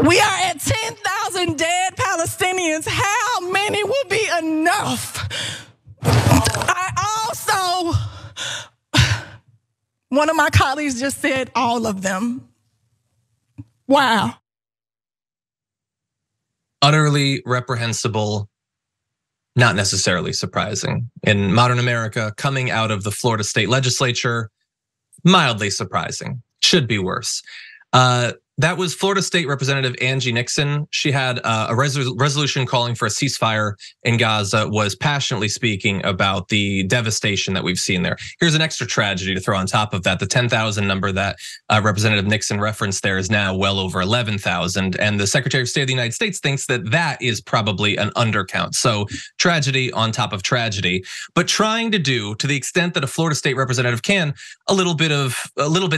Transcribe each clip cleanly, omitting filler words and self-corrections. We are at 10,000 dead Palestinians. How many will be enough? One of my colleagues just said all of them. Wow. Utterly reprehensible, not necessarily surprising. In modern America, coming out of the Florida state legislature, mildly surprising, should be worse. That was Florida State Representative Angie Nixon. She had a resolution calling for a ceasefire in Gaza, was passionately speaking about the devastation that we've seen there. Here's an extra tragedy to throw on top of that. The 10,000 number that Representative Nixon referenced there is now well over 11,000. And the Secretary of State of the United States thinks that that is probably an undercount. So tragedy on top of tragedy, but trying to do, to the extent that a Florida State Representative can, a little bit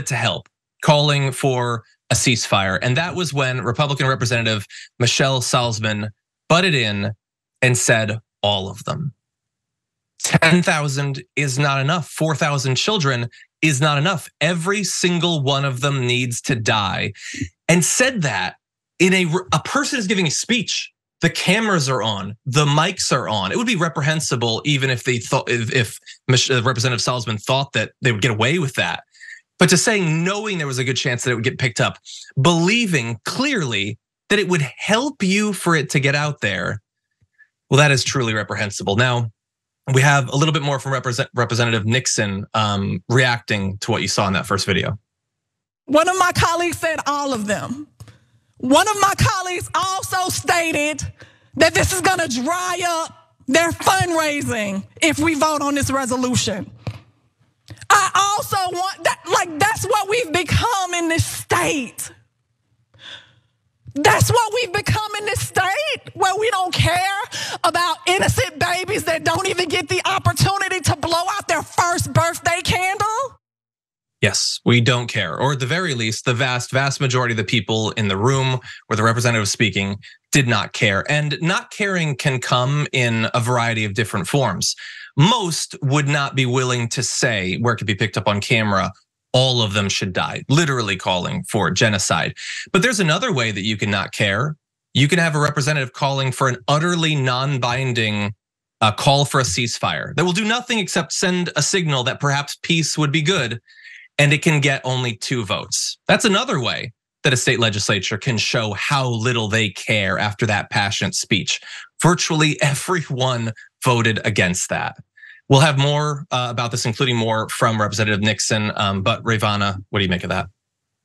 to help, calling for a ceasefire. And that was when Republican Representative Michelle Salzman butted in and said, all of them. 10,000 is not enough. 4,000 children is not enough. Every single one of them needs to die. And said that in a person is giving a speech. The cameras are on, the mics are on. It would be reprehensible even if they thought, if Representative Salzman thought that they would get away with that. But to say, knowing there was a good chance that it would get picked up, believing clearly that it would help you for it to get out there, well, that is truly reprehensible. Now, we have a little bit more from Representative Nixon reacting to what you saw in that first video. One of my colleagues said all of them. One of my colleagues also stated that this is gonna dry up their fundraising if we vote on this resolution. I also want that, like, that's what we've become in this state. That's what we've become in this state, where we don't care about innocent babies that don't even get the opportunity to blow out their first birthday candle. Yes, we don't care. Or at the very least, the vast, vast majority of the people in the room where the representative was speaking did not care. And not caring can come in a variety of different forms. Most would not be willing to say, where it could be picked up on camera, all of them should die, literally calling for genocide. But there's another way that you can not care. You can have a representative calling for an utterly non-binding call for a ceasefire that will do nothing except send a signal that perhaps peace would be good, and it can get only 2 votes. That's another way that a state legislature can show how little they care after that passionate speech. Virtually everyone voted against that. We'll have more about this, including more from Representative Nixon. But Ravana, what do you make of that?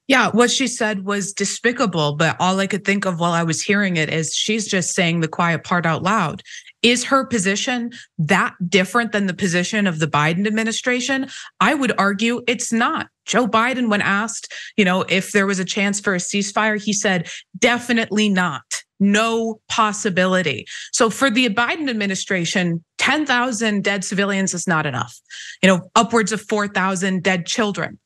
Yeah, what she said was despicable, but all I could think of while I was hearing it is she's just saying the quiet part out loud. Is her position that different than the position of the Biden administration? I would argue it's not. Joe Biden, when asked, if there was a chance for a ceasefire, he said, definitely not. No possibility. So for the Biden administration, 10,000 dead civilians is not enough. Upwards of 4,000 dead children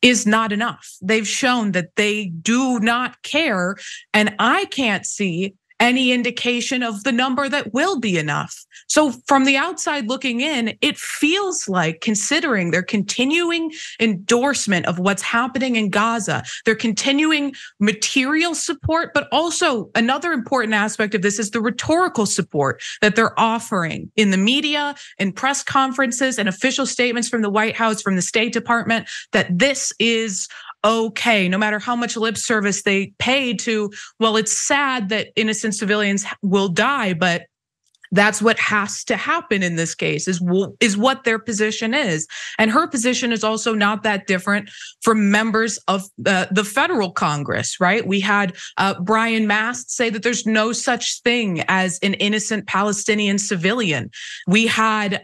is not enough. They've shown that they do not care, and I can't see any indication of the number that will be enough. So from the outside looking in, it feels like, considering their continuing endorsement of what's happening in Gaza, their continuing material support, but also another important aspect of this is the rhetorical support that they're offering in the media, in press conferences, and official statements from the White House, from the State Department, that this is okay, no matter how much lip service they pay to, well, it's sad that innocent civilians will die, but that's what has to happen in this case, is what their position is. And her position is also not that different from members of the federal Congress, right? We had Brian Mast say that there's no such thing as an innocent Palestinian civilian. We had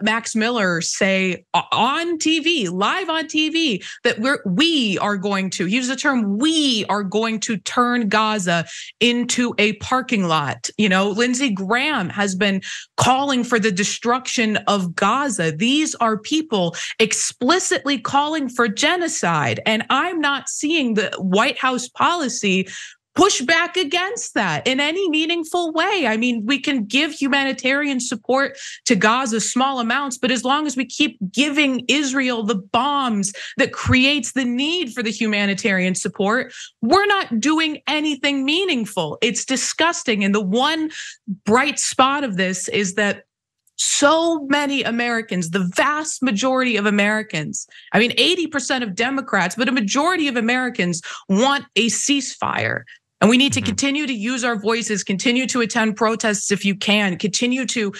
Max Miller say on TV, live on TV, that we are going to, use the term, we are going to turn Gaza into a parking lot. Lindsey Graham has been calling for the destruction of Gaza. These are people explicitly calling for genocide, and I'm not seeing the White House policy push back against that in any meaningful way. I mean, we can give humanitarian support to Gaza, small amounts, but as long as we keep giving Israel the bombs that creates the need for the humanitarian support, we're not doing anything meaningful. shameful. It's disgusting. And the one bright spot of this is that so many Americans, the vast majority of Americans, I mean, 80% of Democrats, but a majority of Americans want a ceasefire. And we need to continue to use our voices, continue to attend protests if you can, continue to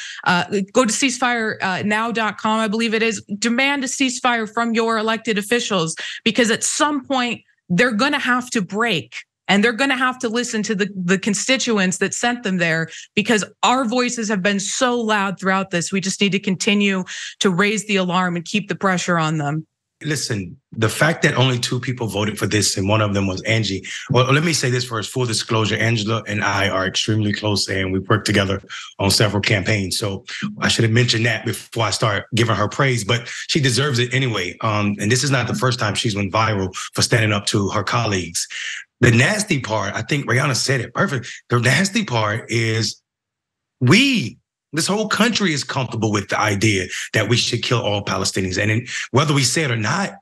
go to ceasefirenow.com, I believe it is, demand a ceasefire from your elected officials, because at some point they're gonna have to break and they're gonna have to listen to the constituents that sent them there, because our voices have been so loud throughout this. We just need to continue to raise the alarm and keep the pressure on them. Listen, the fact that only two people voted for this and one of them was Angie. Well, let me say this first, full disclosure, Angela and I are extremely close and we've worked together on several campaigns. So I should have mentioned that before I start giving her praise, but she deserves it anyway. And this is not the first time she's went viral for standing up to her colleagues. The nasty part, I think Rihanna said it perfect. The nasty part is this whole country is comfortable with the idea that we should kill all Palestinians. And whether we say it or not,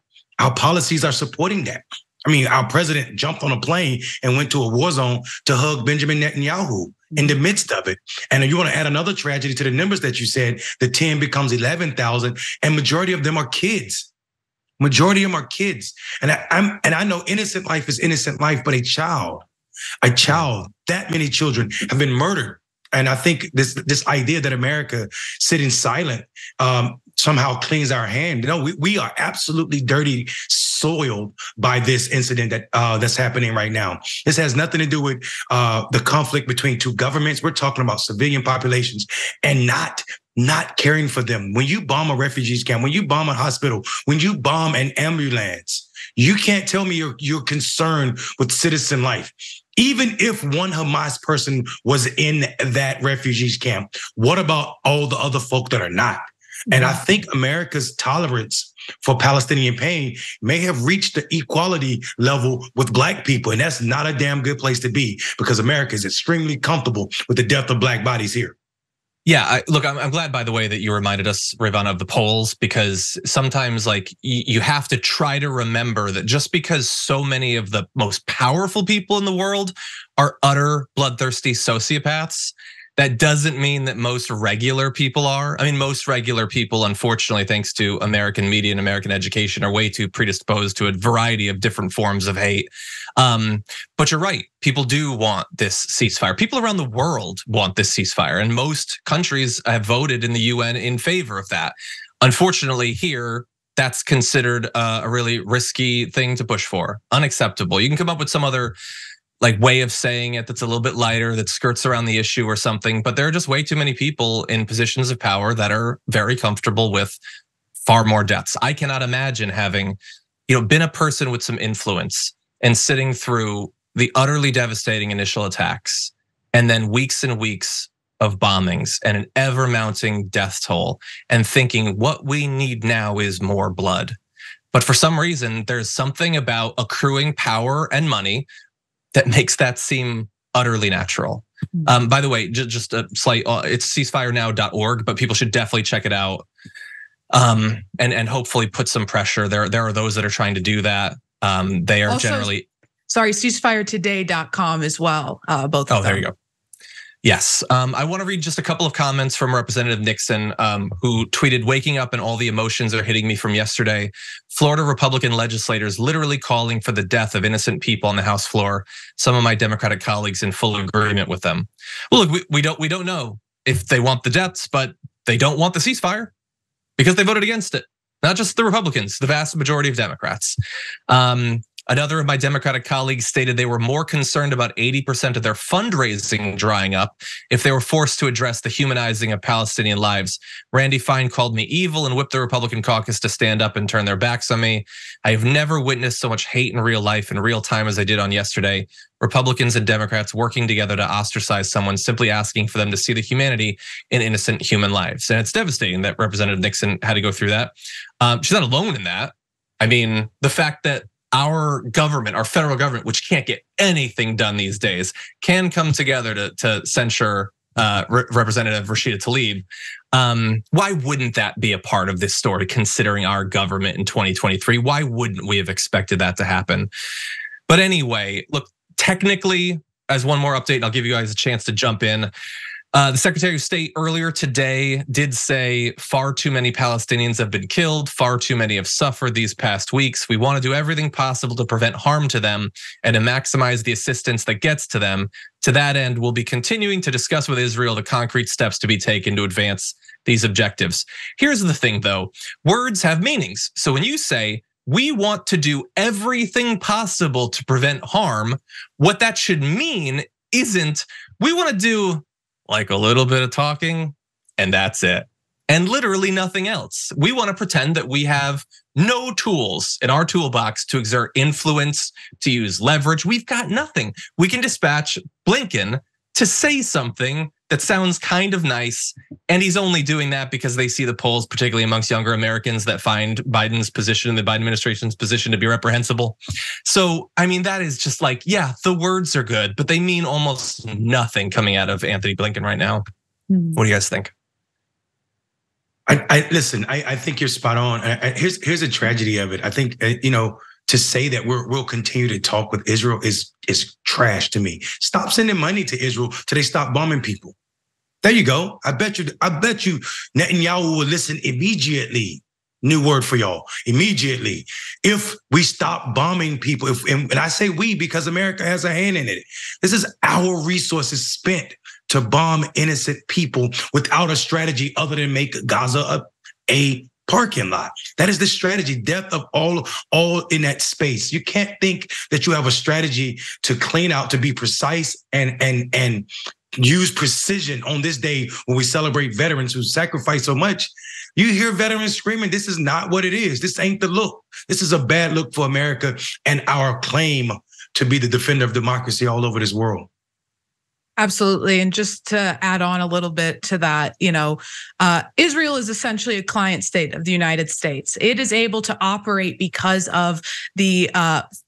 our policies are supporting that. I mean, our president jumped on a plane and went to a war zone to hug Benjamin Netanyahu in the midst of it. And you want to add another tragedy to the numbers that you said, the 10 becomes 11,000, and majority of them are kids. Majority of them are kids. And I know innocent life is innocent life, but a child, that many children have been murdered. And I think this idea that America sitting silent somehow cleans our hand. No, we are absolutely dirty, soiled by this incident that's happening right now. This has nothing to do with the conflict between two governments. We're talking about civilian populations and not caring for them. When you bomb a refugee camp, when you bomb a hospital, when you bomb an ambulance, you can't tell me you're concerned with citizen life. Even if one Hamas person was in that refugees camp, what about all the other folk that are not? And I think America's tolerance for Palestinian pain may have reached the equality level with Black people. And that's not a damn good place to be, because America is extremely comfortable with the death of Black bodies here. Yeah, look, I'm glad, by the way, that you reminded us, Ravana, of the polls, because sometimes like you have to try to remember that just because so many of the most powerful people in the world are utter bloodthirsty sociopaths, that doesn't mean that most regular people are. I mean, most regular people, unfortunately, thanks to American media and American education, are way too predisposed to a variety of different forms of hate. But you're right, people do want this ceasefire. People around the world want this ceasefire, and most countries have voted in the UN in favor of that. Unfortunately, here, that's considered a really risky thing to push for, unacceptable. You can come up with some other like way of saying it that's a little bit lighter, that skirts around the issue or something, but there are just way too many people in positions of power that are very comfortable with far more deaths. I cannot imagine having, been a person with some influence and sitting through the utterly devastating initial attacks and then weeks and weeks of bombings and an ever mounting death toll, and thinking what we need now is more blood. But for some reason, there's something about accruing power and money that makes that seem utterly natural. By the way, just a slight, it's ceasefirenow.org, but people should definitely check it out and hopefully put some pressure. There are those that are trying to do that. They are also, generally. Sorry, ceasefiretoday.com as well, both of them. Oh, there you go. Yes, I want to read just a couple of comments from Representative Nixon, who tweeted, "Waking up and all the emotions are hitting me from yesterday. Florida Republican legislators literally calling for the death of innocent people on the House floor. Some of my Democratic colleagues in full agreement with them." Well, look, we don't know if they want the deaths, but they don't want the ceasefire because they voted against it. Not just the Republicans, the vast majority of Democrats. Another of my Democratic colleagues stated they were more concerned about 80% of their fundraising drying up if they were forced to address the humanizing of Palestinian lives. Randy Fine called me evil and whipped the Republican caucus to stand up and turn their backs on me. I have never witnessed so much hate in real life in real time as I did on yesterday. Republicans and Democrats working together to ostracize someone, simply asking for them to see the humanity in innocent human lives. And it's devastating that Representative Nixon had to go through that. She's not alone in that. I mean, the fact that our government, our federal government, which can't get anything done these days, can come together to censure Representative Rashida Tlaib. Why wouldn't that be a part of this story, considering our government in 2023? Why wouldn't we have expected that to happen? But anyway, look, technically, as one more update, and I'll give you guys a chance to jump in. The Secretary of State earlier today did say far too many Palestinians have been killed, far too many have suffered these past weeks. We want to do everything possible to prevent harm to them and to maximize the assistance that gets to them. To that end, we'll be continuing to discuss with Israel the concrete steps to be taken to advance these objectives. Here's the thing though, words have meanings. So when you say, we want to do everything possible to prevent harm, what that should mean isn't, we want to do like a little bit of talking and that's it. And literally nothing else. We want to pretend that we have no tools in our toolbox to exert influence, to use leverage. We've got nothing. We can dispatch Blinken to say something that sounds kind of nice. And he's only doing that because they see the polls, particularly amongst younger Americans, that find Biden's position, the Biden administration's position, to be reprehensible. So, I mean, that is just like, yeah, the words are good, but they mean almost nothing coming out of Anthony Blinken right now. What do you guys think? I think you're spot on. Here's a tragedy of it. I think, you know, to say that we'll continue to talk with Israel is trash to me. Stop sending money to Israel till they stop bombing people. There you go. I bet you Netanyahu will listen immediately. New word for y'all, immediately. If we stop bombing people, and I say we because America has a hand in it. This is our resources spent to bomb innocent people without a strategy other than make Gaza a parking lot. That is the strategy, death of all in that space. You can't think that you have a strategy to clean out, to be precise and use precision on this day when we celebrate veterans who sacrificed so much. You hear veterans screaming, this is not what it is. This ain't the look. This is a bad look for America and our claim to be the defender of democracy all over this world. Absolutely. And just to add on a little bit to that, you know, Israel is essentially a client state of the United States. It is able to operate because of the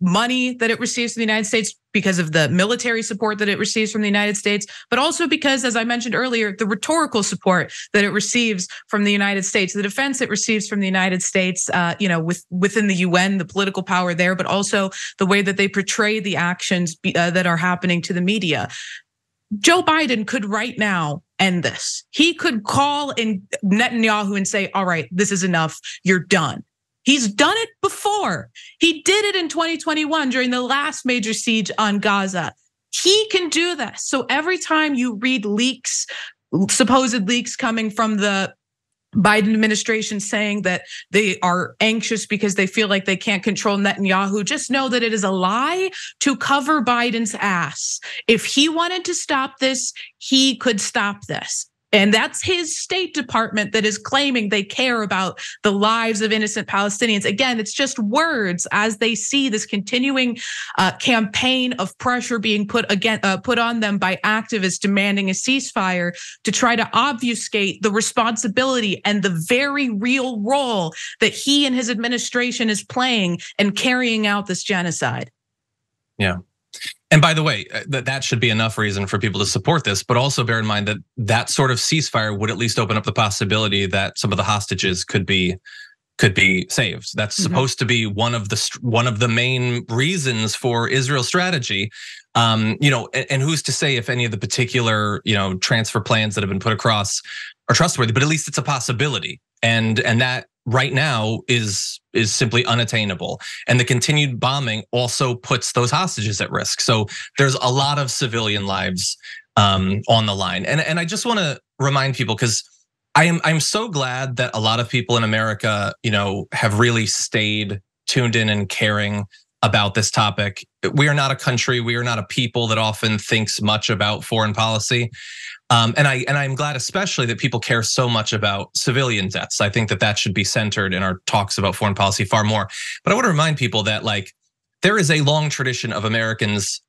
money that it receives from the United States, because of the military support that it receives from the United States, but also because, as I mentioned earlier, the rhetorical support that it receives from the United States, the defense it receives from the United States, you know, within the UN, the political power there, but also the way that they portray the actions that are happening to the media. Joe Biden could right now end this. He could call in Netanyahu and say, all right, this is enough, you're done. He's done it before. He did it in 2021 during the last major siege on Gaza. He can do this. So every time you read leaks, supposed leaks coming from the Biden administration saying that they are anxious because they feel like they can't control Netanyahu, just know that it is a lie to cover Biden's ass. If he wanted to stop this, he could stop this. And that's his State Department that is claiming they care about the lives of innocent Palestinians. Again, it's just words as they see this continuing campaign of pressure being put on them by activists demanding a ceasefire to try to obfuscate the responsibility and the very real role that he and his administration is playing in carrying out this genocide. Yeah. And by the way, that should be enough reason for people to support this, but also bear in mind that that sort of ceasefire would at least open up the possibility that some of the hostages could be saved. That's supposed to be one of the main reasons for Israel's strategy. You know, and who's to say if any of the particular, you know, transfer plans that have been put across are trustworthy? But at least it's a possibility, and that right now is simply unattainable. And the continued bombing also puts those hostages at risk. So there's a lot of civilian lives on the line. And I just want to remind people, because I'm so glad that a lot of people in America, you know, have really stayed tuned in and caring about this topic. We are not a country, we are not a people that often thinks much about foreign policy. And I'm glad especially that people care so much about civilian deaths. I think that should be centered in our talks about foreign policy far more. But I want to remind people that like there is a long tradition of Americans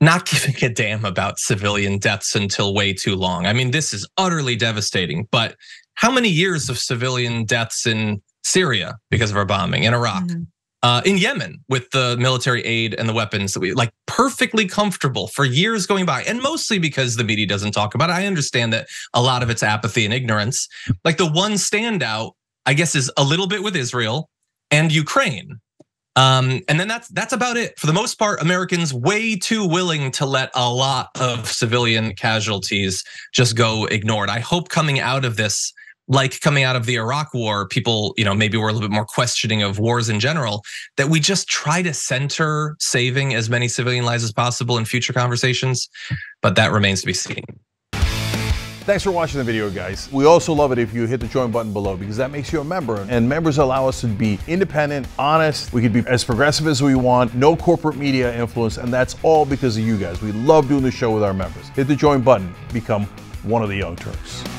not giving a damn about civilian deaths until way too long. I mean, this is utterly devastating, but how many years of civilian deaths in Syria because of our bombing, in Iraq? In Yemen with the military aid and the weapons that we like perfectly comfortable for years going by, and mostly because the media doesn't talk about it. I understand that a lot of it's apathy and ignorance. Like the one standout, I guess, is a little bit with Israel and Ukraine. And then that's about it. For the most part, Americans way too willing to let a lot of civilian casualties just go ignored. I hope coming out of this, like coming out of the Iraq war, people, maybe we're a little bit more questioning of wars in general, that we just try to center saving as many civilian lives as possible in future conversations, but that remains to be seen. Thanks for watching the video, guys. We also love it if you hit the join button below, because that makes you a member, and members allow us to be independent, honest. We could be as progressive as we want, no corporate media influence, and that's all because of you guys. We love doing the show with our members. Hit the join button, become one of the Young Turks.